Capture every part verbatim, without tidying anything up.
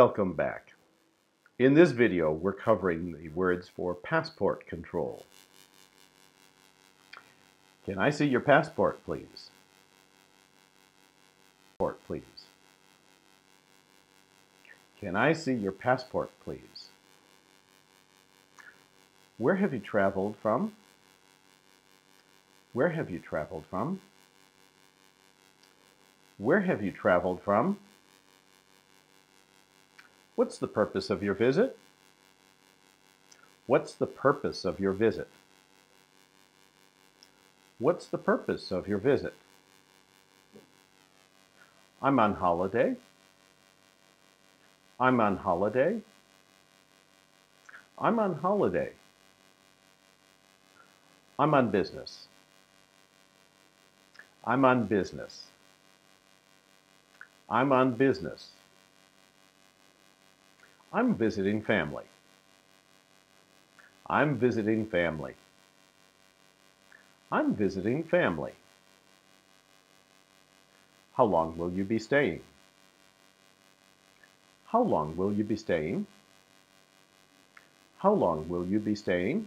Welcome back. In this video, we're covering the words for passport control. Can I see your passport, please? Passport, please. Can I see your passport, please? Where have you traveled from? Where have you traveled from? Where have you traveled from? What's the purpose of your visit? What's the purpose of your visit? What's the purpose of your visit? I'm on holiday. I'm on holiday. I'm on holiday. I'm on business. I'm on business. I'm on business. I'm visiting family. I'm visiting family. I'm visiting family. How long will you be staying? How long will you be staying? How long will you be staying?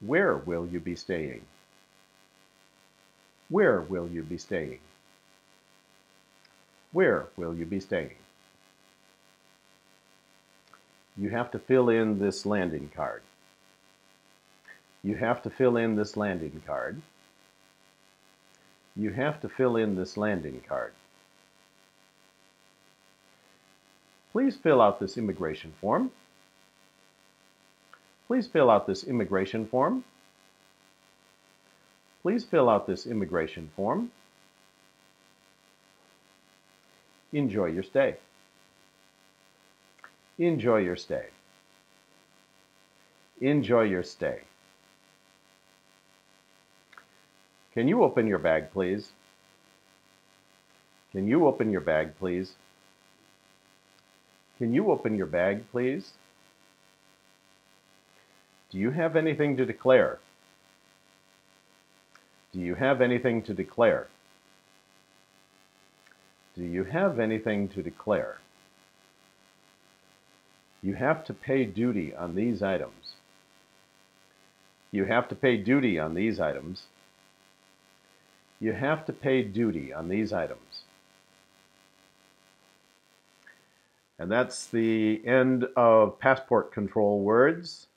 Where will you be staying? Where will you be staying? Where will you be staying? You have to fill in this landing card. You have to fill in this landing card. You have to fill in this landing card. Please fill out this immigration form. Please fill out this immigration form. Please fill out this immigration form. Enjoy your stay. Enjoy your stay. Enjoy your stay. Can you open your bag, please? Can you open your bag, please? Can you open your bag, please? Do you have anything to declare? Do you have anything to declare? Do you have anything to declare? You have to pay duty on these items. You have to pay duty on these items. You have to pay duty on these items. And that's the end of passport control words.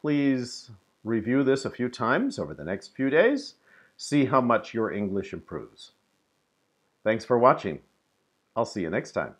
Please review this a few times over the next few days. See how much your English improves. Thanks for watching. I'll see you next time.